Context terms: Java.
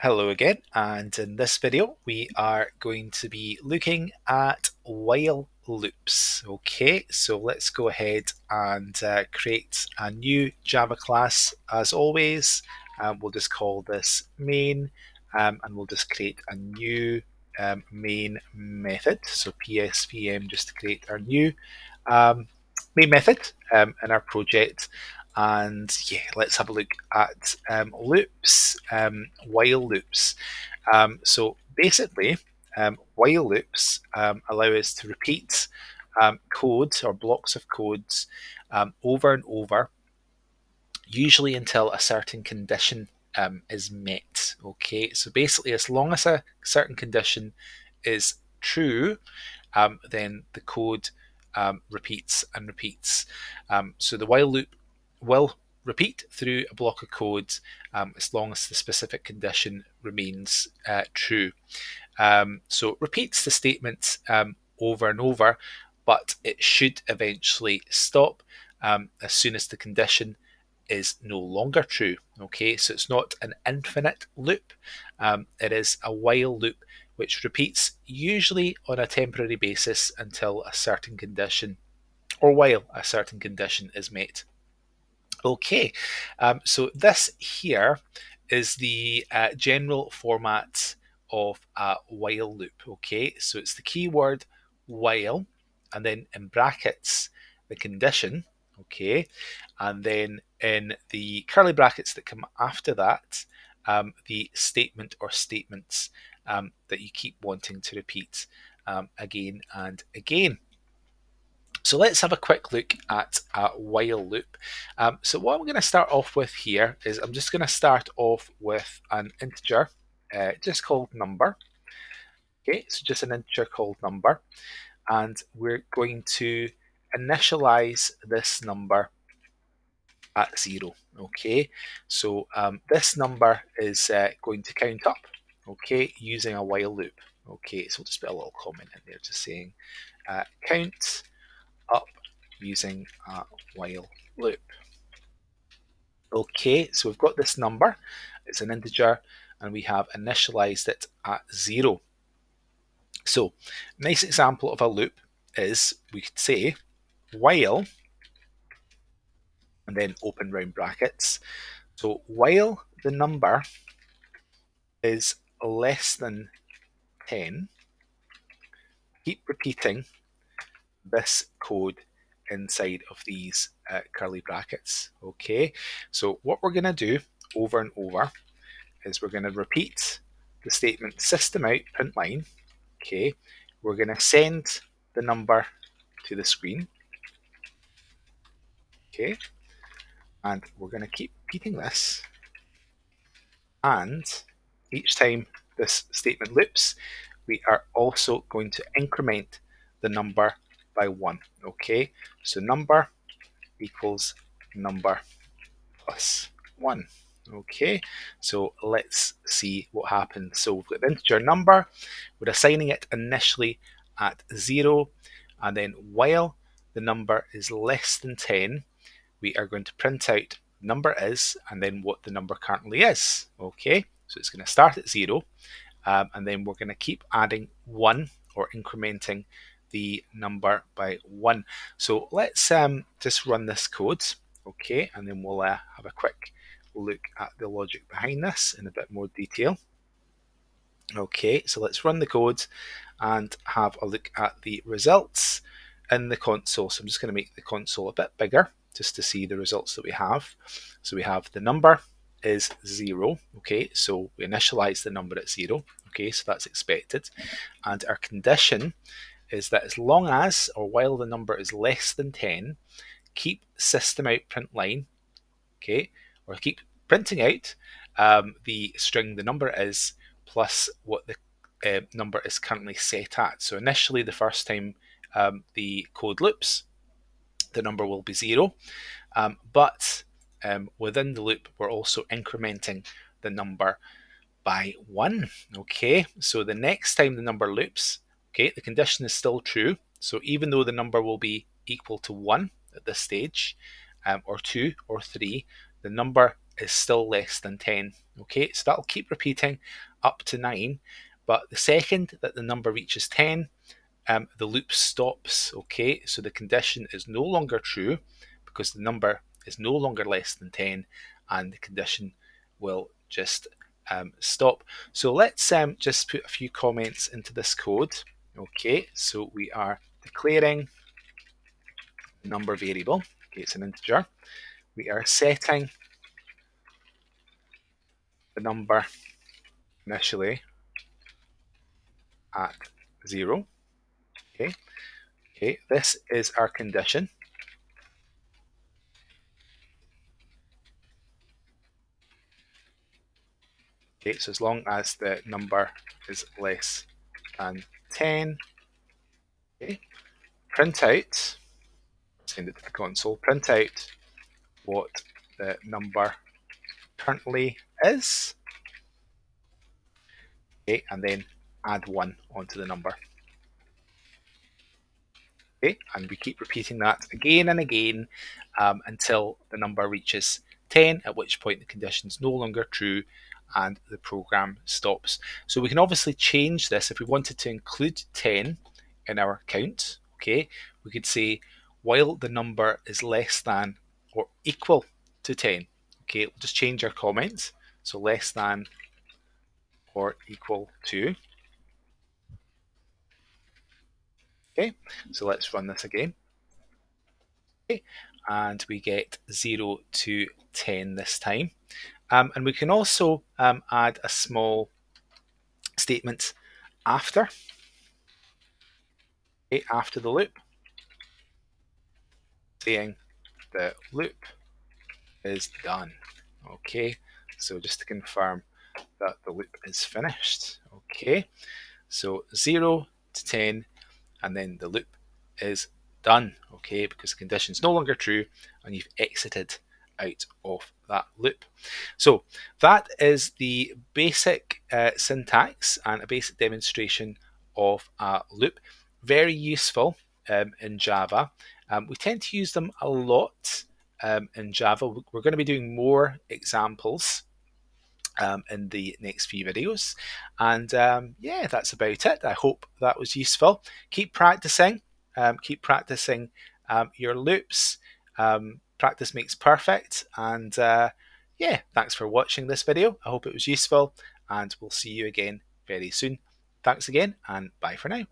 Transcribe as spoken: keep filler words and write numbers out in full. Hello again, and in this video we are going to be looking at while loops. Okay, so let's go ahead and uh, create a new Java class as always. Um, we'll just call this main, um, and we'll just create a new um, main method. So P S V M just to create our new um, main method um, in our project. And yeah, let's have a look at um, loops, um, while loops. Um, so basically, um, while loops um, allow us to repeat um, code or blocks of codes um, over and over, usually until a certain condition um, is met. Okay, so basically, as long as a certain condition is true, um, then the code um, repeats and repeats. Um, so the while loop will repeat through a block of code um, as long as the specific condition remains uh, true. Um, so it repeats the statement um, over and over, but it should eventually stop um, as soon as the condition is no longer true. Okay, so it's not an infinite loop. Um, it is a while loop which repeats usually on a temporary basis until a certain condition or while a certain condition is met. Okay, um, so this here is the uh, general format of a while loop. Okay, so it's the keyword while, and then in brackets the condition. Okay, and then in the curly brackets that come after that, um, the statement or statements um, that you keep wanting to repeat um, again and again. So let's have a quick look at a while loop. Um, so what I'm going to start off with here is I'm just going to start off with an integer uh, just called number. Okay, so just an integer called number. And we're going to initialize this number at zero. Okay, so um, this number is uh, going to count up, okay, using a while loop. Okay, so we'll just put a little comment in there just saying uh, count up using a while loop. Okay, so we've got this number, it's an integer, and we have initialized it at zero. So nice example of a loop is we could say while and then open round brackets. So while the number is less than ten, keep repeating this code inside of these uh, curly brackets. Okay, so what we're going to do over and over is we're going to repeat the statement system out print line. Okay, we're going to send the number to the screen. Okay, and we're going to keep repeating this, and each time this statement loops we are also going to increment the number by one. Okay, so number equals number plus one. Okay, so let's see what happens. So we've got the integer number, we're assigning it initially at zero, and then while the number is less than ten, we are going to print out number is and then what the number currently is. Okay, so it's going to start at zero, um, and then we're going to keep adding one or incrementing the number by one. So let's um, just run this code, okay, and then we'll uh, have a quick look at the logic behind this in a bit more detail. Okay, so let's run the code and have a look at the results in the console. So I'm just going to make the console a bit bigger just to see the results that we have. So we have the number is zero. Okay, so we initialize the number at zero. Okay, so that's expected, and our condition is that as long as or while the number is less than ten, keep system out print line, okay, or keep printing out um, the string the number is plus what the uh, number is currently set at. So initially, the first time um, the code loops, the number will be zero, um, but um, within the loop we're also incrementing the number by one. Okay, so the next time the number loops, okay, the condition is still true, so even though the number will be equal to one at this stage, um, or two or three, the number is still less than ten. Okay, so that'll keep repeating up to nine, but the second that the number reaches ten, um, the loop stops. Okay, so the condition is no longer true because the number is no longer less than ten, and the condition will just um, stop. So let's um, just put a few comments into this code. Okay, so we are declaring number variable. Okay, it's an integer. We are setting the number initially at zero. Okay, okay, this is our condition. Okay, so as long as the number is less than ten, okay, print out, send it to the console, print out what the number currently is, okay, and then add one onto the number. Okay, and we keep repeating that again and again um, until the number reaches ten, at which point the condition is no longer true and the program stops. So we can obviously change this if we wanted to include ten in our count. Okay, we could say while the number is less than or equal to ten. Okay, we'll just change our comments. So less than or equal to. Okay, so let's run this again. Okay, and we get zero to ten this time. Um, and we can also um, add a small statement after, okay, after the loop, saying the loop is done. Okay, so just to confirm that the loop is finished. Okay, so zero to ten, and then the loop is done. Okay, because the condition is no longer true, and you've exited out of that loop. So that is the basic uh, syntax and a basic demonstration of a loop. Very useful um, in Java. Um, we tend to use them a lot um, in Java. We're going to be doing more examples Um, in the next few videos, and um, yeah, that's about it. I hope that was useful. Keep practicing, um, keep practicing um, your loops. Um, practice makes perfect, and uh, yeah, thanks for watching this video. I hope it was useful, and we'll see you again very soon. Thanks again, and bye for now.